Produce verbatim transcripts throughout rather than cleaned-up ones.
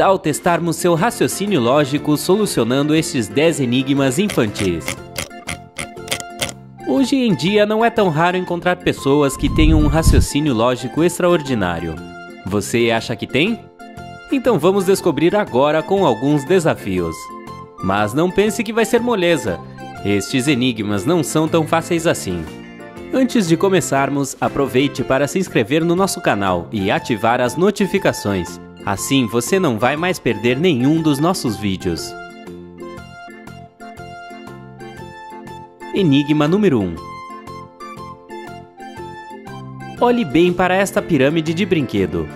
tal testarmos seu raciocínio lógico solucionando esses dez enigmas infantis? Hoje em dia não é tão raro encontrar pessoas que tenham um raciocínio lógico extraordinário. Você acha que tem? Então vamos descobrir agora com alguns desafios. Mas não pense que vai ser moleza. Estes enigmas não são tão fáceis assim. Antes de começarmos, aproveite para se inscrever no nosso canal e ativar as notificações. Assim você não vai mais perder nenhum dos nossos vídeos. Enigma número um. Olhe bem para esta pirâmide de brinquedo.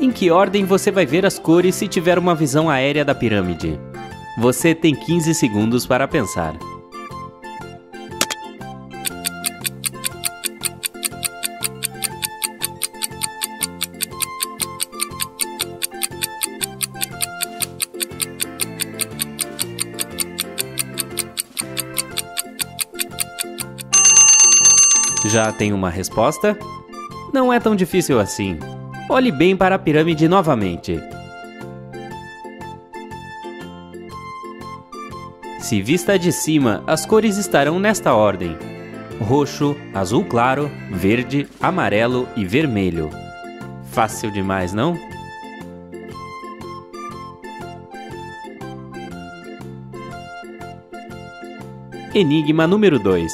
Em que ordem você vai ver as cores se tiver uma visão aérea da pirâmide? Você tem quinze segundos para pensar. Já tem uma resposta? Não é tão difícil assim. Olhe bem para a pirâmide novamente. Se vista de cima, as cores estarão nesta ordem: roxo, azul claro, verde, amarelo e vermelho. Fácil demais, não? Enigma número dois.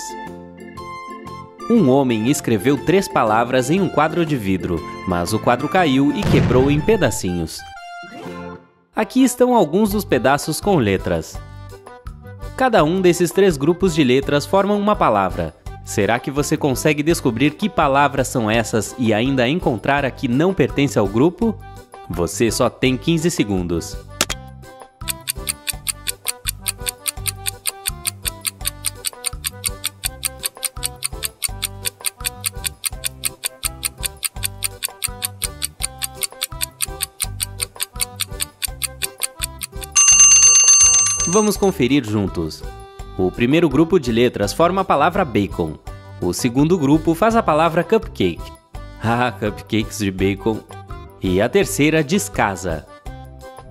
Um homem escreveu três palavras em um quadro de vidro, mas o quadro caiu e quebrou em pedacinhos. Aqui estão alguns dos pedaços com letras. Cada um desses três grupos de letras formam uma palavra. Será que você consegue descobrir que palavras são essas e ainda encontrar a que não pertence ao grupo? Você só tem quinze segundos. Vamos conferir juntos. O primeiro grupo de letras forma a palavra bacon. O segundo grupo faz a palavra cupcake. Ah, cupcakes de bacon. E a terceira diz casa.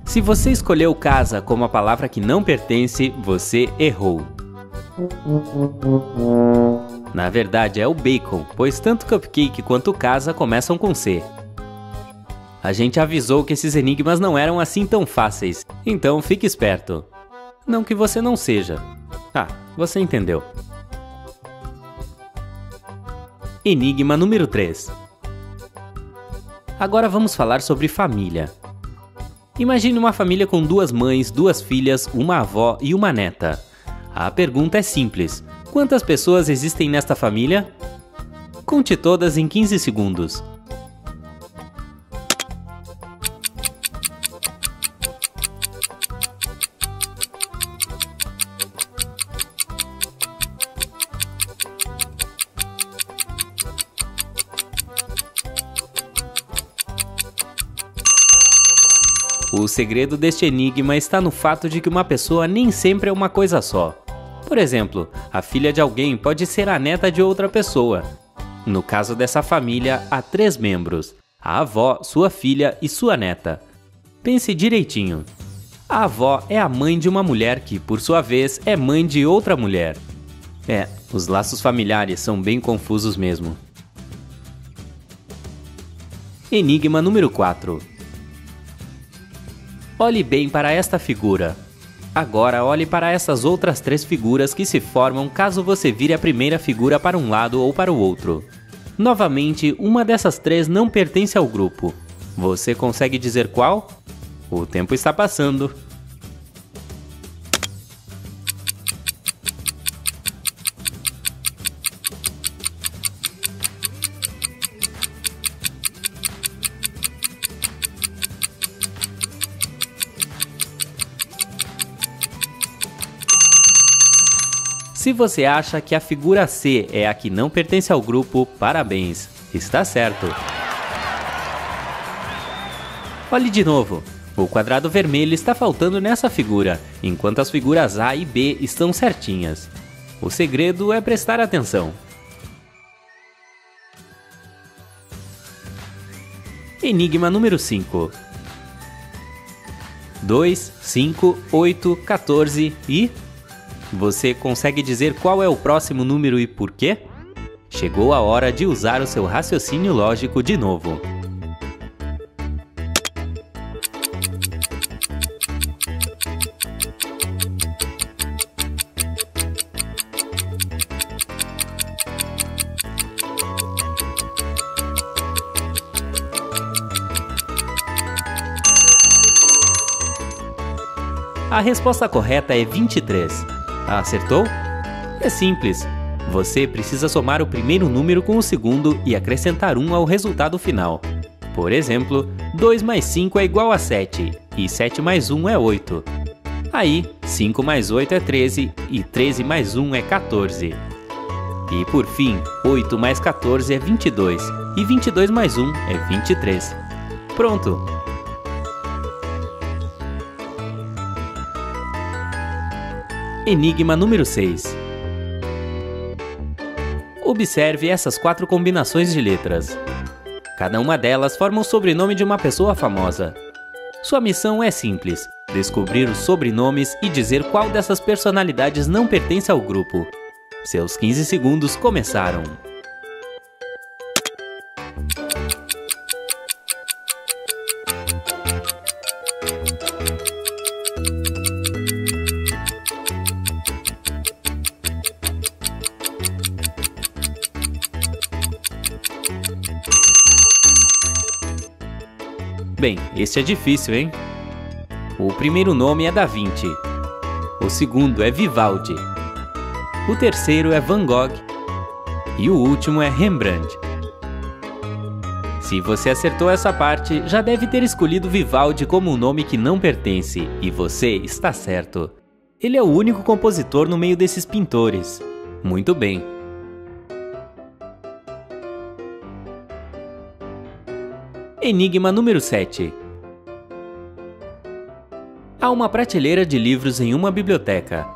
Se você escolheu casa como a palavra que não pertence, você errou. Na verdade é o bacon, pois tanto cupcake quanto casa começam com C. A gente avisou que esses enigmas não eram assim tão fáceis, então fique esperto. Não que você não seja. Ah, você entendeu. Enigma número três. Agora vamos falar sobre família. Imagine uma família com duas mães, duas filhas, uma avó e uma neta. A pergunta é simples. Quantas pessoas existem nesta família? Conte todas em quinze segundos. O segredo deste enigma está no fato de que uma pessoa nem sempre é uma coisa só. Por exemplo, a filha de alguém pode ser a neta de outra pessoa. No caso dessa família, há três membros: a avó, sua filha e sua neta. Pense direitinho. A avó é a mãe de uma mulher que, por sua vez, é mãe de outra mulher. É, os laços familiares são bem confusos mesmo. Enigma número quatro. Olhe bem para esta figura. Agora olhe para essas outras três figuras que se formam caso você vire a primeira figura para um lado ou para o outro. Novamente, uma dessas três não pertence ao grupo. Você consegue dizer qual? O tempo está passando. Se você acha que a figura C é a que não pertence ao grupo, parabéns, está certo. Olhe de novo, o quadrado vermelho está faltando nessa figura, enquanto as figuras A e B estão certinhas. O segredo é prestar atenção. Enigma número cinco. dois, cinco, oito, quatorze e... Você consegue dizer qual é o próximo número e por quê? Chegou a hora de usar o seu raciocínio lógico de novo. A resposta correta é vinte e três. Acertou? É simples. Você precisa somar o primeiro número com o segundo e acrescentar um ao resultado final. Por exemplo, dois mais cinco é igual a sete, e sete mais um é oito. Aí, cinco mais oito é treze, e treze mais um é quatorze. E por fim, oito mais quatorze é vinte e dois, e vinte e dois mais um é vinte e três. Pronto! Enigma número seis. Observe essas quatro combinações de letras. Cada uma delas forma o sobrenome de uma pessoa famosa. Sua missão é simples: descobrir os sobrenomes e dizer qual dessas personalidades não pertence ao grupo. Seus quinze segundos começaram. Bem, este é difícil, hein? O primeiro nome é Da Vinci. O segundo é Vivaldi. O terceiro é Van Gogh. E o último é Rembrandt. Se você acertou essa parte, já deve ter escolhido Vivaldi como um nome que não pertence. E você está certo. Ele é o único compositor no meio desses pintores. Muito bem. Enigma número sete. Há uma prateleira de livros em uma biblioteca.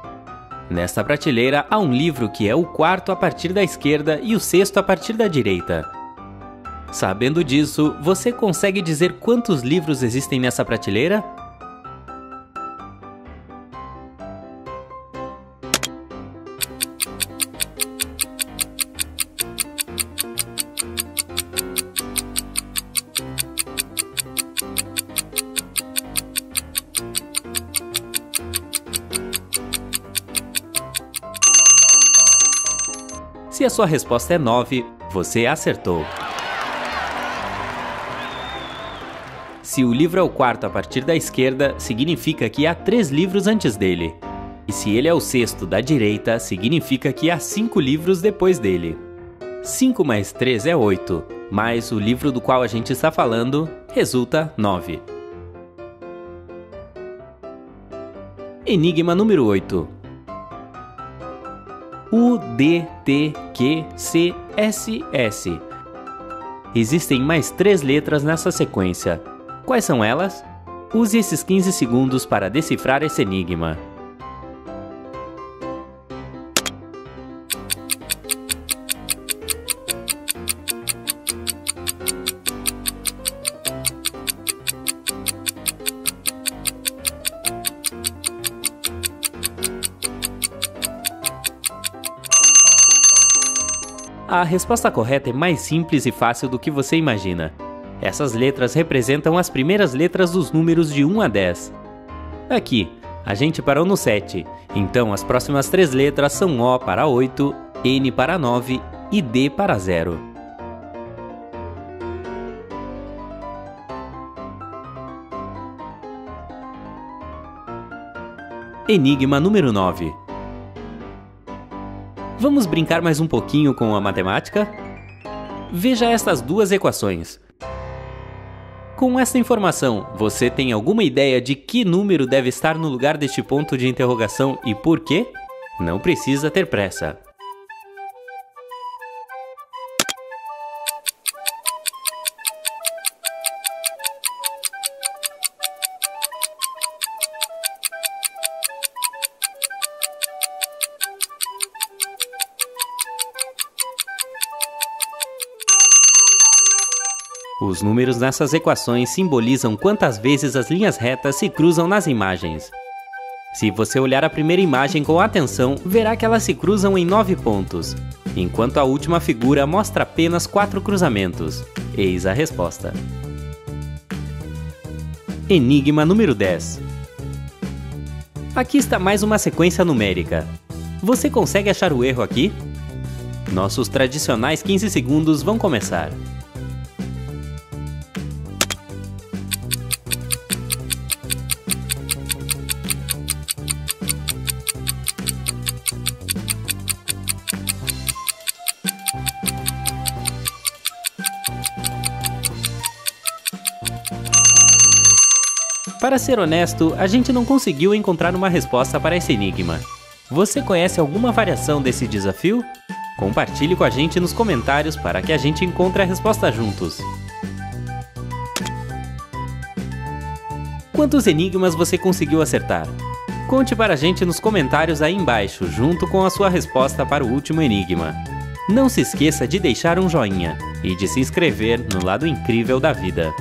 Nesta prateleira há um livro que é o quarto a partir da esquerda e o sexto a partir da direita. Sabendo disso, você consegue dizer quantos livros existem nessa prateleira? Se a sua resposta é nove, você acertou. Se o livro é o quarto a partir da esquerda, significa que há três livros antes dele. E se ele é o sexto da direita, significa que há cinco livros depois dele. cinco mais três é oito, mais o livro do qual a gente está falando, resulta nove. Enigma número oito. U, D, T, Q, C, S, S. Existem mais três letras nessa sequência. Quais são elas? Use esses quinze segundos para decifrar esse enigma. A resposta correta é mais simples e fácil do que você imagina. Essas letras representam as primeiras letras dos números de um a dez. Aqui, a gente parou no sete, então as próximas três letras são O para oito, N para nove e D para zero. Enigma número nove. Vamos brincar mais um pouquinho com a matemática? Veja estas duas equações. Com esta informação, você tem alguma ideia de que número deve estar no lugar deste ponto de interrogação e por quê? Não precisa ter pressa. Os números nessas equações simbolizam quantas vezes as linhas retas se cruzam nas imagens. Se você olhar a primeira imagem com atenção, verá que elas se cruzam em nove pontos, enquanto a última figura mostra apenas quatro cruzamentos. Eis a resposta. Enigma número dez. Aqui está mais uma sequência numérica. Você consegue achar o erro aqui? Nossos tradicionais quinze segundos vão começar. Para ser honesto, a gente não conseguiu encontrar uma resposta para esse enigma. Você conhece alguma variação desse desafio? Compartilhe com a gente nos comentários para que a gente encontre a resposta juntos. Quantos enigmas você conseguiu acertar? Conte para a gente nos comentários aí embaixo, junto com a sua resposta para o último enigma. Não se esqueça de deixar um joinha e de se inscrever no lado incrível da vida.